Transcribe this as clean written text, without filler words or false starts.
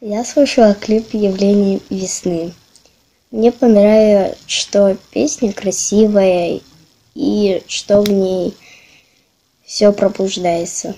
Я слушала клип «Явление весны». Мне понравилось, что песня красивая и что в ней все пробуждается.